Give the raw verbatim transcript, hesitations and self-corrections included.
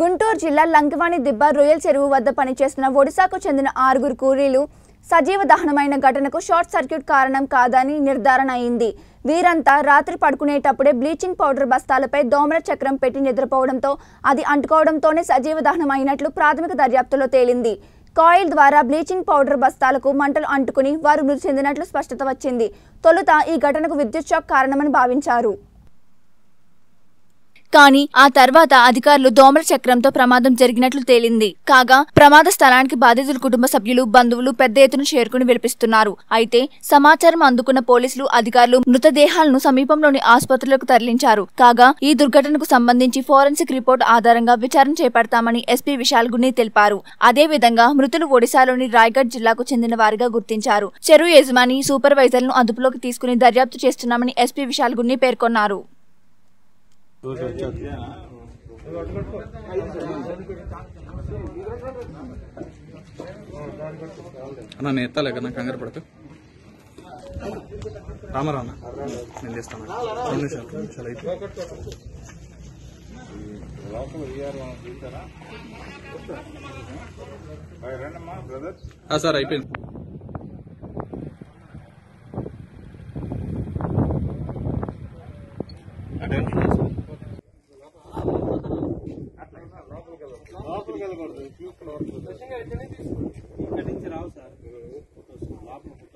గుంటూరు జిల్లా లంకవాణి దిబ్బ రొయ్యల చెరువు వద్ద పనిచేస్తున్న ఒడిశాకు చెందిన ఆరుగురు కూలీలు సజీవ దహనమైన ఘటనకు షార్ట్ సర్క్యూట్ కారణం కాదని నిర్ధారణ అయింది। వీరంతా రాత్రి పడుకునేటప్పుడే బ్లీచింగ్ పౌడర్ బస్తాలపై దోమల చక్రం పెట్టి నిద్రపోవడంతో అది అంటుకోవడంతోనే సజీవ దహనమైనట్లు ప్రాథమిక దర్యాప్తులో తేలింది। కాయిల్ ద్వారా బ్లీచింగ్ పౌడర్ బస్తాలకు మంటలు అంటుకుని వారు మృతి చెందినట్లు స్పష్టత వచ్చింది। తొలుత ఈ ఘటనకు విద్యుత్ షాక్ కారణమని భావించారు। కానీ ఆ తర్వాత అధికారులు దోమల చక్రంతో ప్రమాదం జరిగినట్లు తేలింది। కాగా ప్రమాద స్థలానికి బాధితుల కుటుంబ సభ్యులు బంధువులు పెద్ద ఎత్తున చేరుకుని విలపిస్తున్నారు। అయితే సమాచారం అందుకున్న పోలీసులు అధికారులు మృతదేహాలను సమీపంలోని ఆసుపత్రులకు తరలించారు। కాగా ఈ దుర్ఘటనకు సంబంధించి ఫోరెన్సిక్ రిపోర్ట్ ఆధారంగా విచారణ చేపడతామని ఎస్పీ విశాల్ గుని తెలిపారు। అదేవిధంగా మృతులు ఒడిశాలోని రాయగఢ్ జిల్లాకు చెందిన వారిగా గుర్తించారు। చెరువు యజమాని సూపర్వైజర్లను అదుపులోకి తీసుకుని దర్యాప్తు చేస్తున్నామని ఎస్పీ విశాల్ గుని పేర్కొన్నారు। కంగారు పడతా రామారా నేను చేస్తాను సార్ అయిపోయింది। లోపలికి వెళ్ళకూడదు, లోపలికి వెళ్ళకూడదు, లోపలికి వెళ్ళకూడదు, లోపలికి వెళ్ళకూడదు, లోపలికి